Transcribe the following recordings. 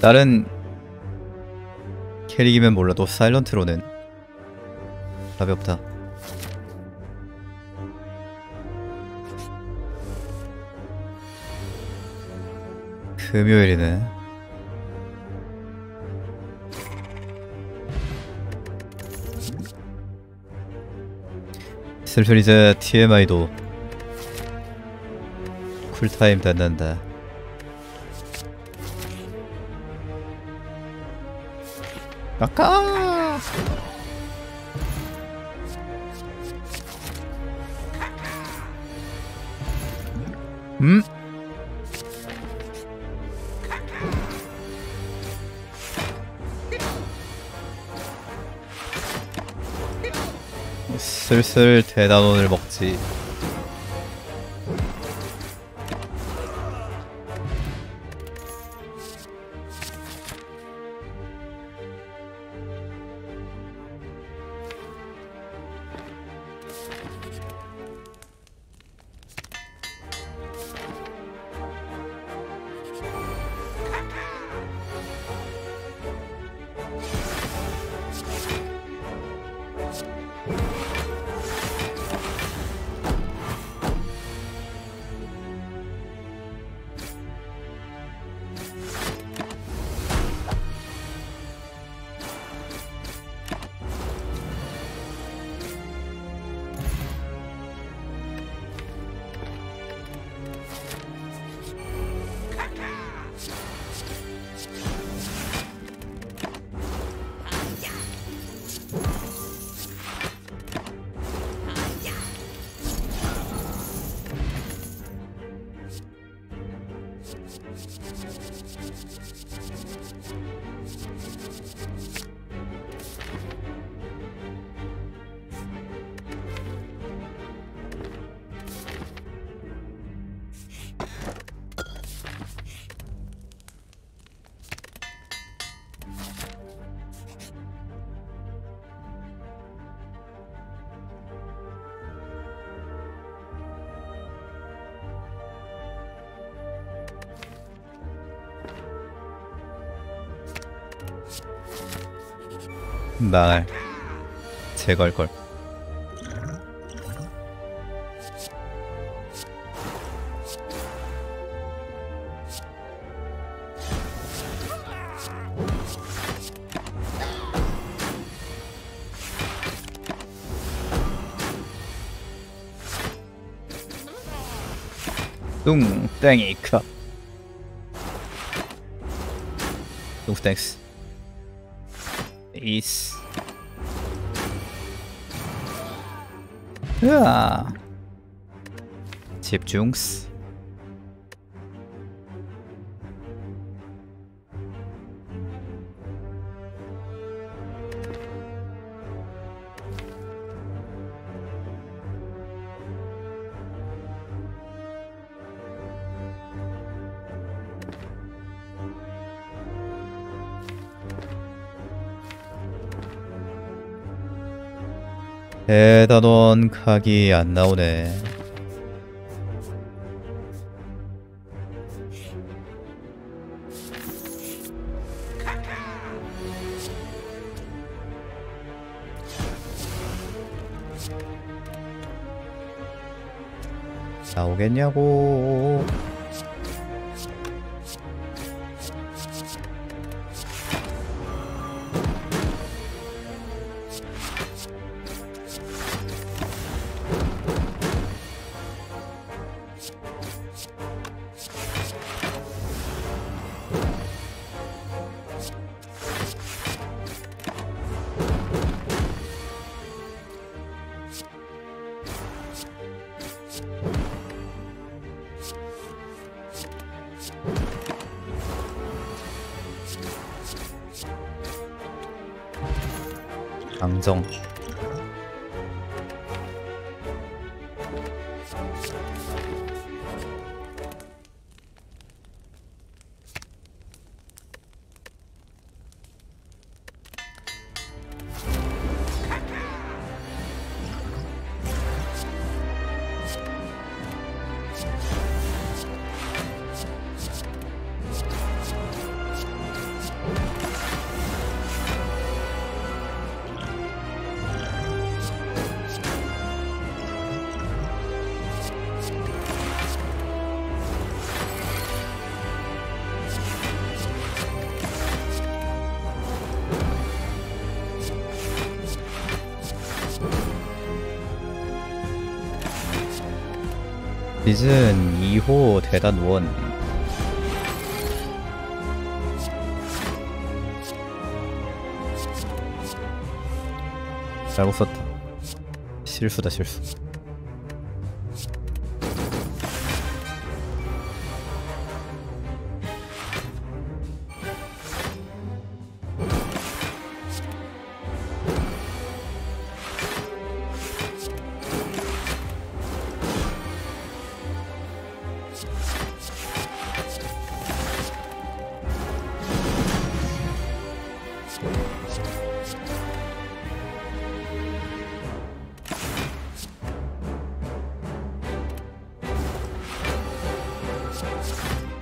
다른 캐릭이면 몰라도 사일런트로는 답이 없다. 금요일이네. 슬슬 이제 TMI도 쿨타임 된단다. 아까 슬슬 대단원을 먹지. 말 제거할걸. 땡이 컵. 땡스. 이스. 으아. 집중스. 대단원 각이 안 나오네. 나오겠냐고. 강정 빚은 2호 대단원. 잘못 썼다. 실수다, 실수.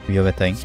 위험했다잉.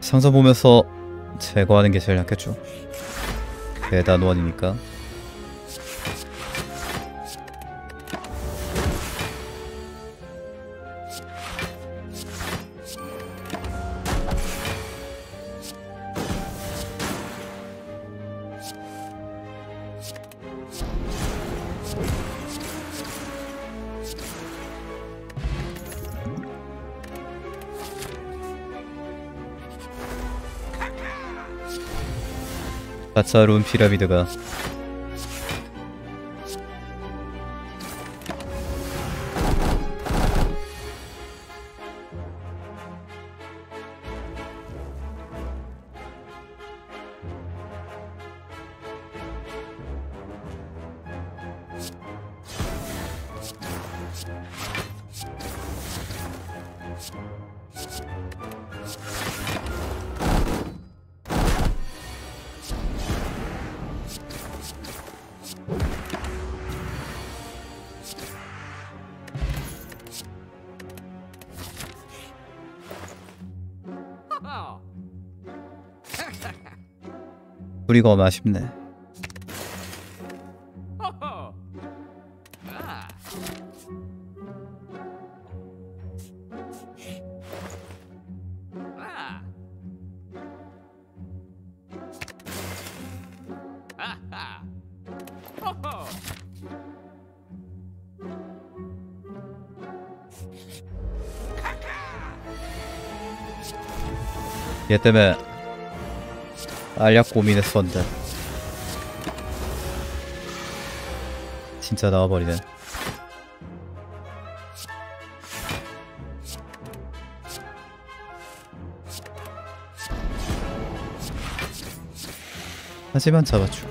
상점 보면서 제거하는 게 제일 낫겠죠. 대단원이니까. 다채로운 피라미드가 뿌리가 너무 아쉽네. 얘 때문에 알약 고민했었는데 진짜 나와버리네. 하지만 잡았죠.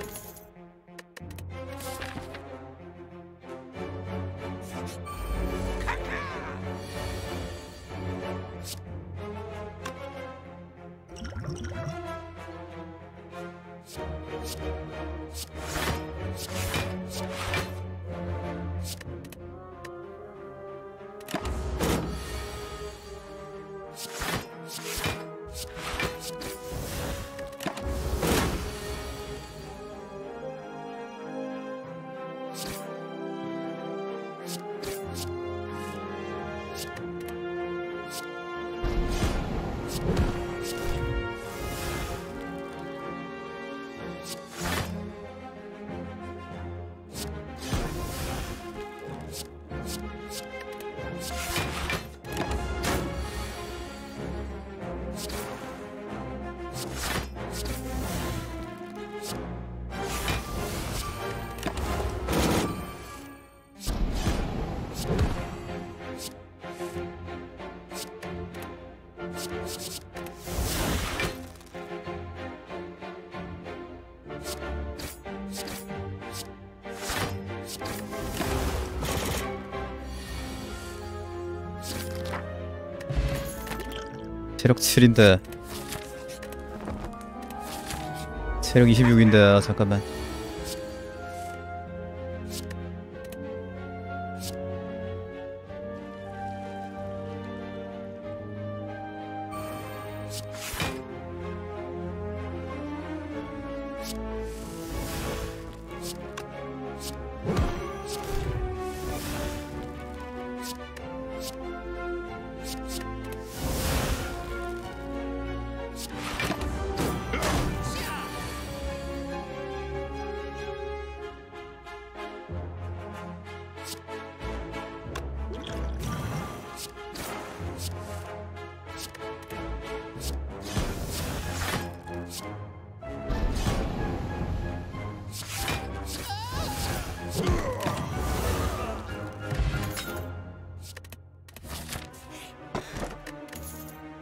체력 7인데 체력 26인데 잠깐만.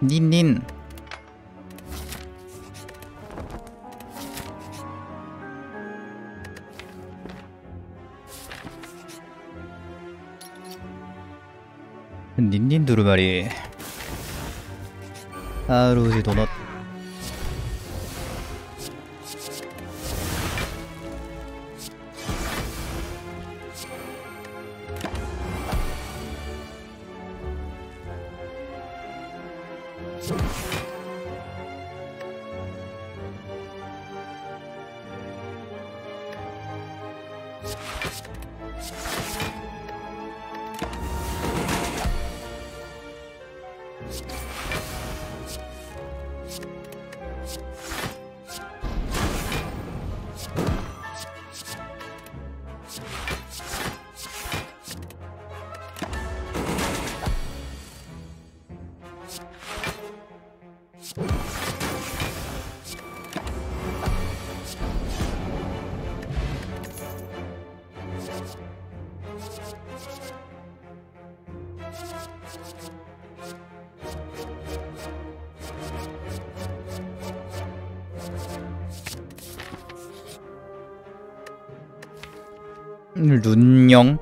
닌닌 닌닌 두루마리 아루지 도넛 룬영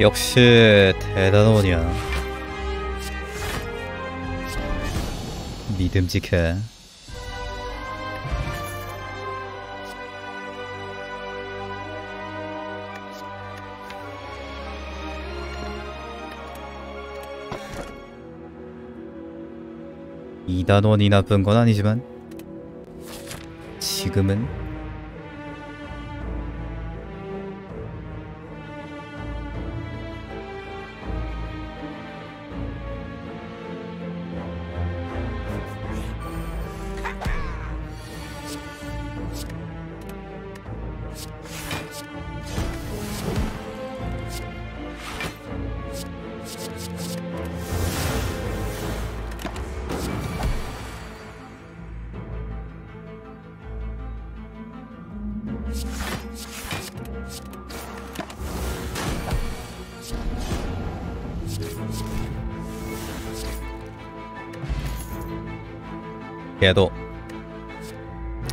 역시 대단원이야. 믿음직해. 이단원이 나쁜 건 아니지만 지금은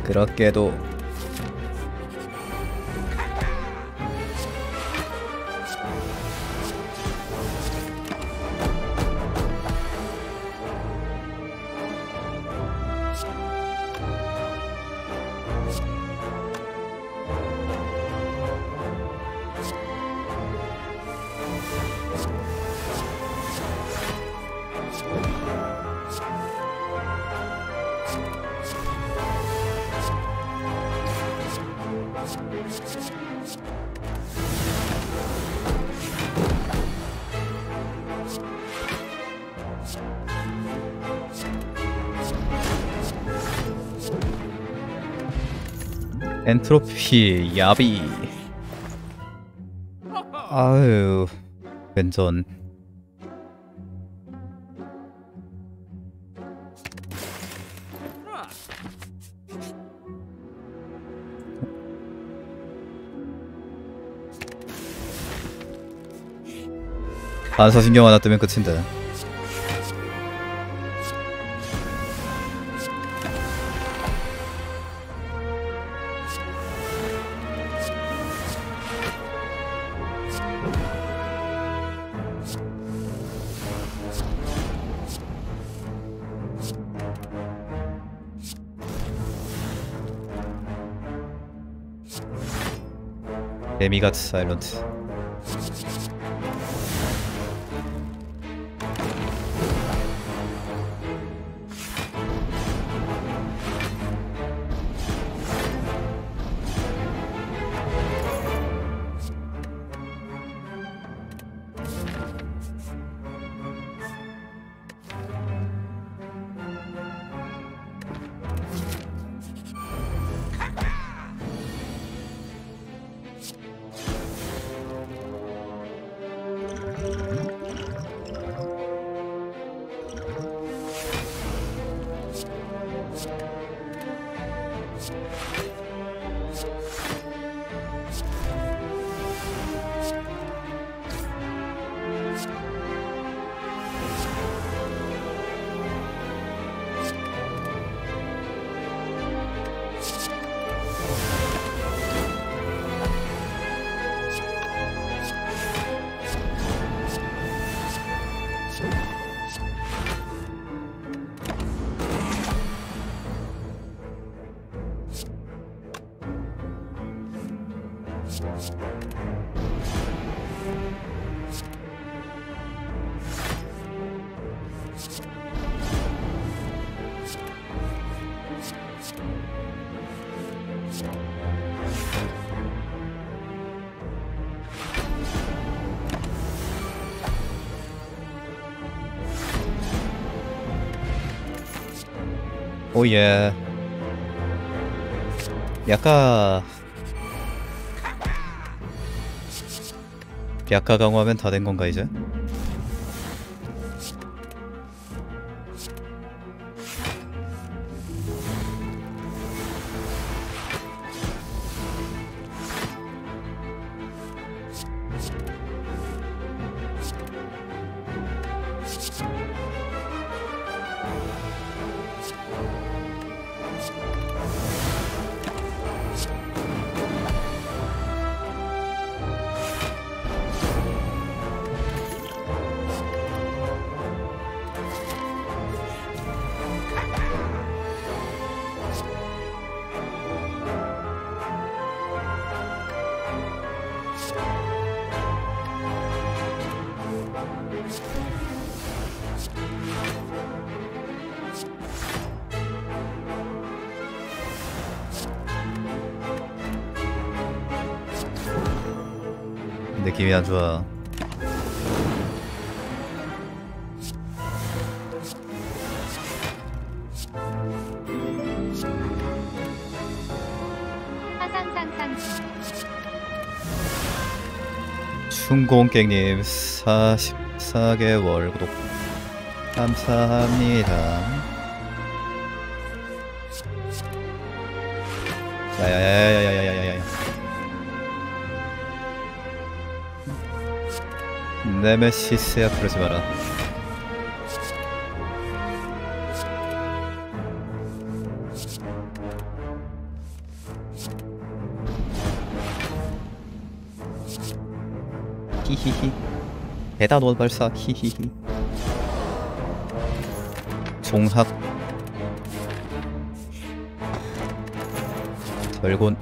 그렇게도 엔트로피 야비. 아유, 왼손. 반사신경 하나 뜨면 끝인데. 개미같이 사일런트. 오예. 약화 강화하면 다 된 건가 이제? 느낌이 안 좋아. 충공객님 44개월 구독 감사합니다. 야야야야야야야야. 네메시스야, 그러지 마라. 히히히. 대단 월발사. 히히히. 종합. 절곤.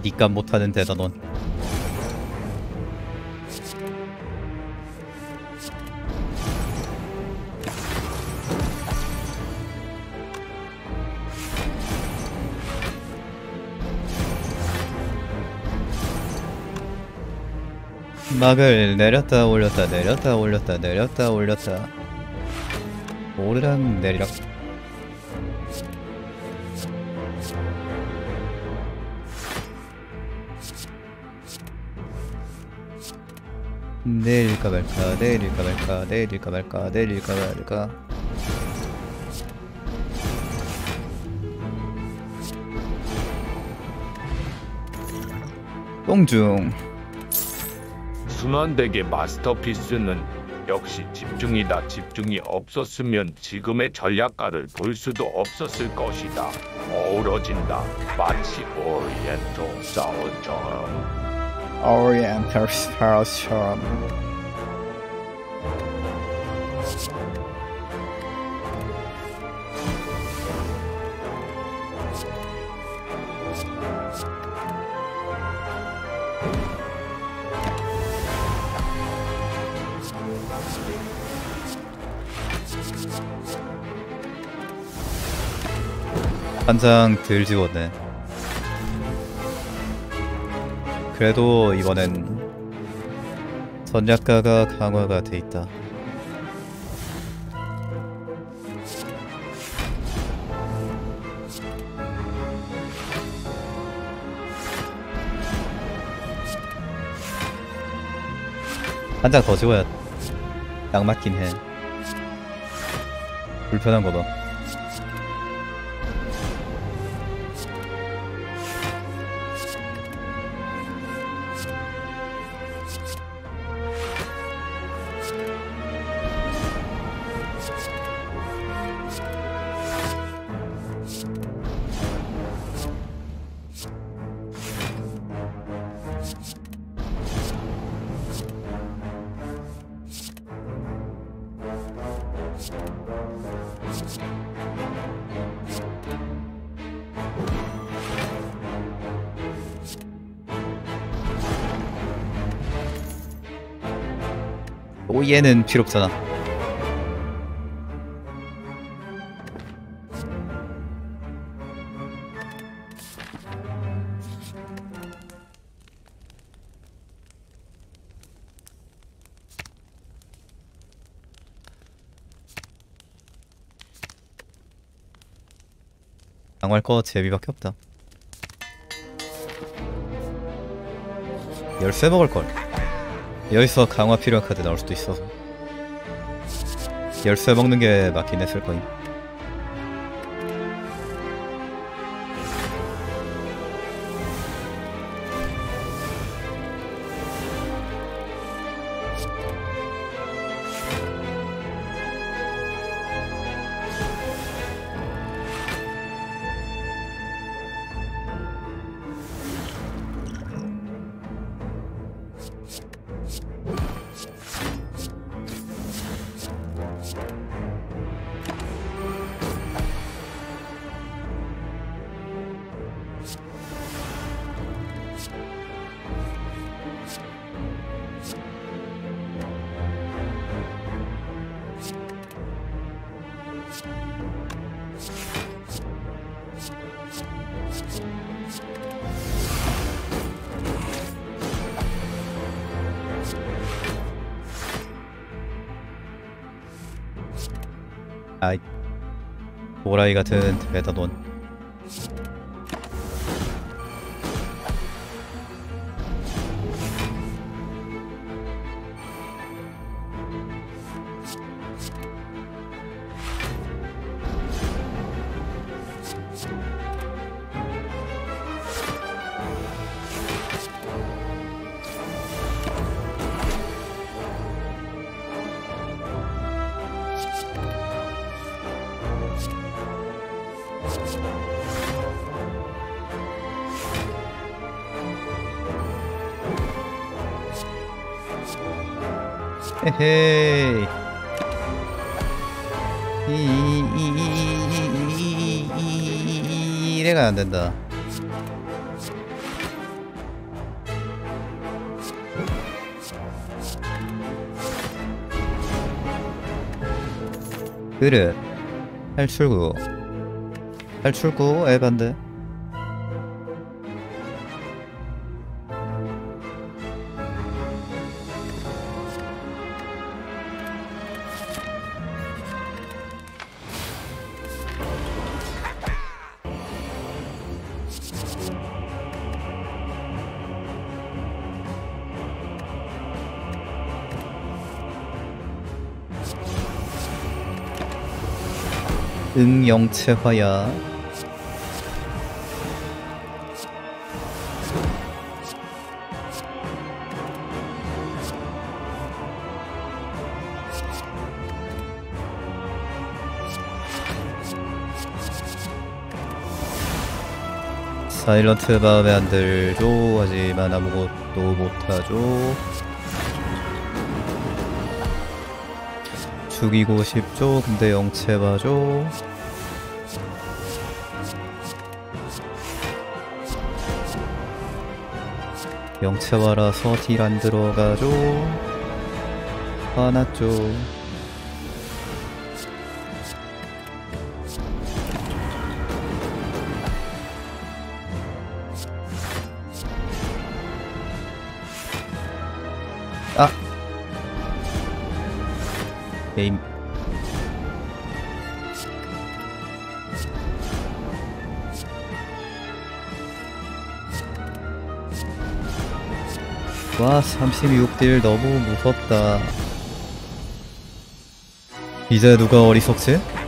니가 못하는 데다 넌. 막을 내렸다 올렸다 내렸다 올렸다 내렸다 올렸다 오르락 내리락. 내릴까 말까 내릴까 말까 내릴까 말까 내릴까 말까. 똥중. 순환덱의 마스터피스는 역시 집중이다. 집중이 없었으면 지금의 전략가를 볼 수도 없었을 것이다. 어우러진다. 마치 오리엔탈 사우처럼. Oriental Starshot. 한장 덜 지웠네. 그래도 이번엔 전략가가 강화가 돼 있다. 한 장 더 지워야 딱 맞긴 해. 불편한 거다. 얘는 필요 없잖아. 당할 거 제비밖에 없다. 열쇠 먹을 걸. 여기서 강화 필요한 카드 나올 수도 있어서 열쇠 먹는 게 맞긴 했을 거임. 아이, 도라이 같은 베타돈. 헤헤이. 이래가 안 된다. 그래. 탈출구. 탈출구 에반데. 응용체화야. 사일런트 마음에 안 들죠. 하지만 아무것도 못하죠. 죽이고 싶죠. 근데 영체화죠. 영체화라서 딜 안 들어가죠. 화났죠. 아! 게임 와 36딜 너무 무섭다. 이제 누가 어리석지?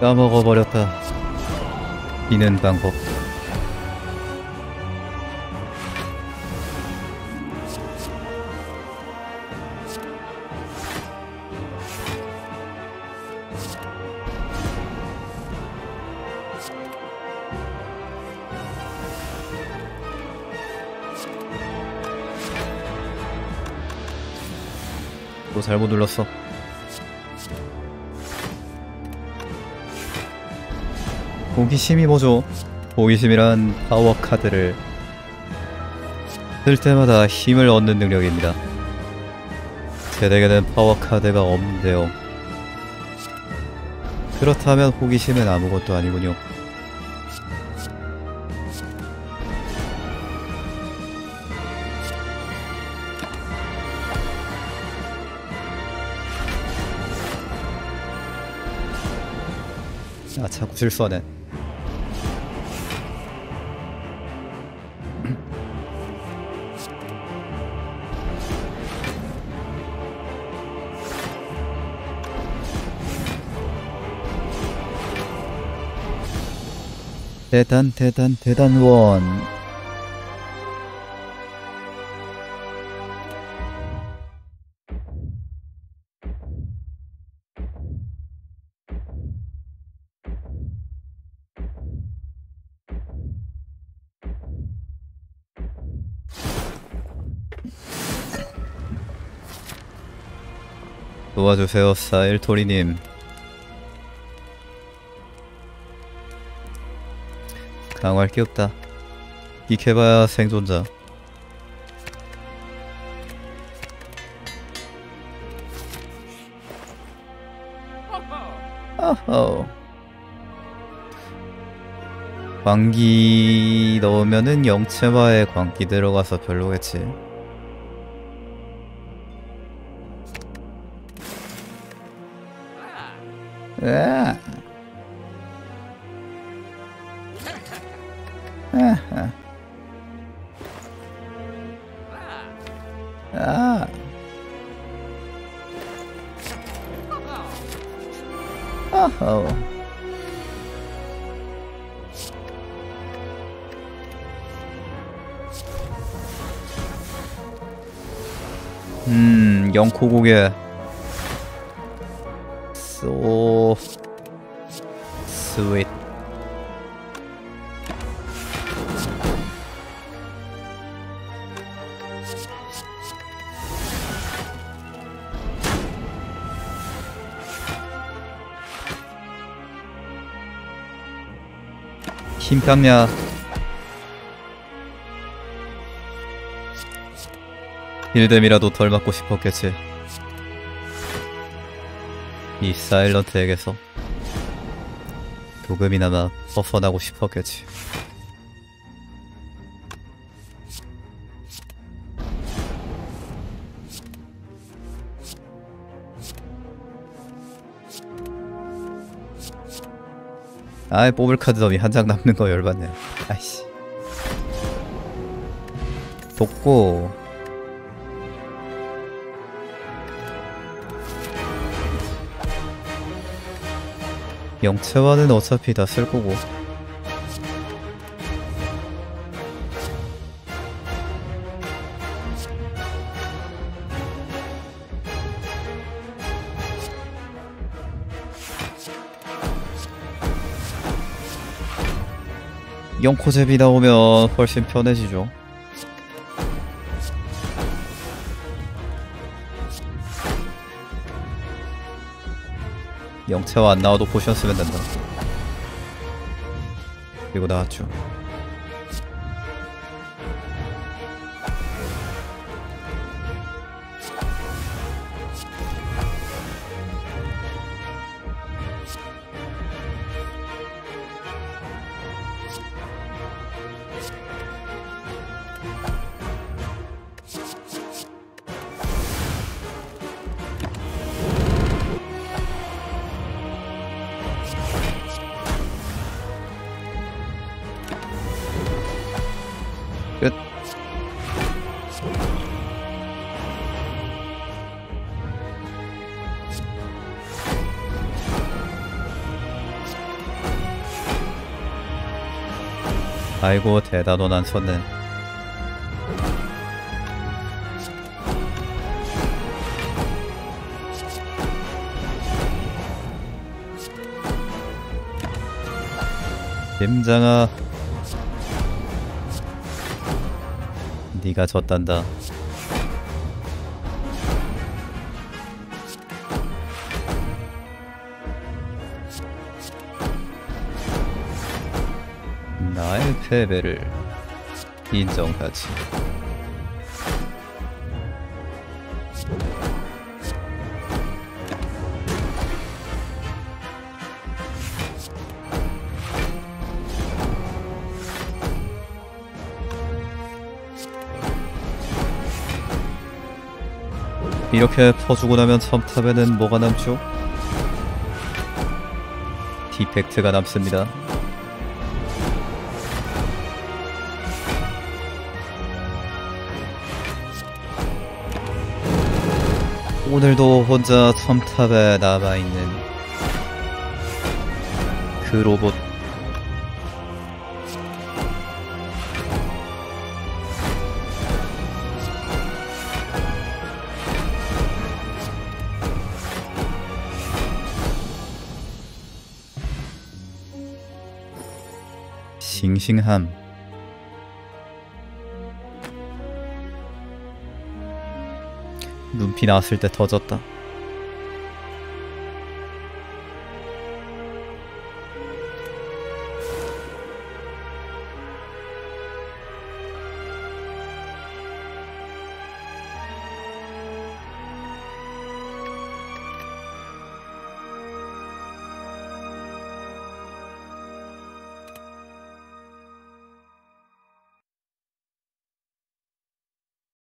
까먹어버렸다. 비는 방법. 또 잘못 눌렀어. 호기심이 뭐죠? 호기심이란 파워카드를 쓸 때마다 힘을 얻는 능력입니다. 제 덱에는 파워카드가 없는데요. 그렇다면 호기심은 아무것도 아니군요. 아, 자꾸 실수하네. 대단원. 도와주세요, 사일토리님. 강화할 게 없다. 익혀봐야 생존자. 어허. 광기 넣으면은 영체화에 광기 들어가서 별로겠지. 으아. 아하. 아. 아하. 영코고개. 소 스윗. 힘편냐. 힐뎀이라도 덜 맞고 싶었겠지, 이 사일런트에게서. 조금이나마 벗어나고 싶었겠지. 아이, 뽑을 카드 더미 한 장 남는 거 열받네. 아이씨. 돕고. 영체화는 어차피 다 쓸 거고. 영코잽이 나오면 훨씬 편해지죠. 영체화 안 나와도 포션 쓰면 된다. 그리고 나왔죠. 아이고, 대단원 안 썼네. 김장아, 네가 졌단다. 나의 패배를 인정하지. 이렇게 퍼주고 나면 첨탑에는 뭐가 남죠? 디펙트가 남습니다. 오늘도 혼자 첨탑에 남아있는 그 로봇. 싱싱함. 눈피 나왔을 때 터졌다.